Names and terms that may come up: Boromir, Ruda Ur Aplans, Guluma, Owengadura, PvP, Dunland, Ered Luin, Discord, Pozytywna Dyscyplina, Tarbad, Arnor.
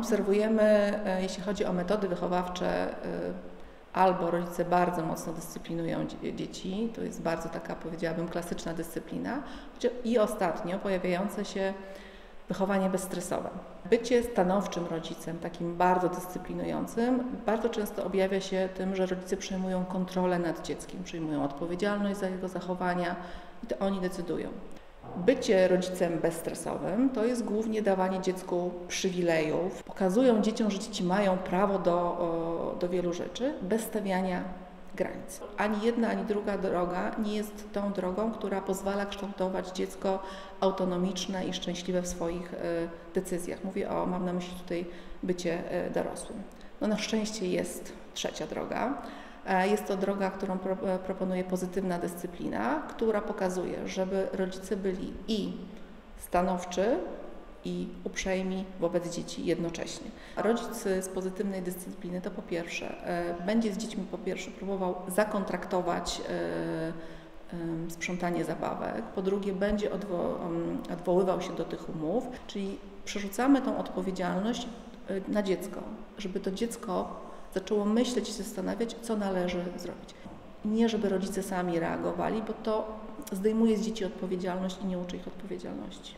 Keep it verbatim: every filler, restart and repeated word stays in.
Obserwujemy, jeśli chodzi o metody wychowawcze, albo rodzice bardzo mocno dyscyplinują dzieci, to jest bardzo taka, powiedziałabym, klasyczna dyscyplina, i ostatnio pojawiające się wychowanie bezstresowe. Bycie stanowczym rodzicem, takim bardzo dyscyplinującym, bardzo często objawia się tym, że rodzice przejmują kontrolę nad dzieckiem, przejmują odpowiedzialność za jego zachowania i to oni decydują. Bycie rodzicem bezstresowym to jest głównie dawanie dziecku przywilejów. Pokazują dzieciom, że dzieci mają prawo do, do wielu rzeczy bez stawiania granic. Ani jedna, ani druga droga nie jest tą drogą, która pozwala kształtować dziecko autonomiczne i szczęśliwe w swoich decyzjach. Mówię o, mam na myśli tutaj bycie dorosłym. No, na szczęście jest trzecia droga. Jest to droga, którą pro, proponuje pozytywna dyscyplina, która pokazuje, żeby rodzice byli i stanowczy, i uprzejmi wobec dzieci jednocześnie. Rodzic z pozytywnej dyscypliny to po pierwsze będzie z dziećmi po pierwsze próbował zakontraktować sprzątanie zabawek, po drugie będzie odwo odwoływał się do tych umów, czyli przerzucamy tą odpowiedzialność na dziecko, żeby to dziecko zaczęło myśleć i zastanawiać, co należy zrobić. Nie żeby rodzice sami reagowali, bo to zdejmuje z dzieci odpowiedzialność i nie uczy ich odpowiedzialności.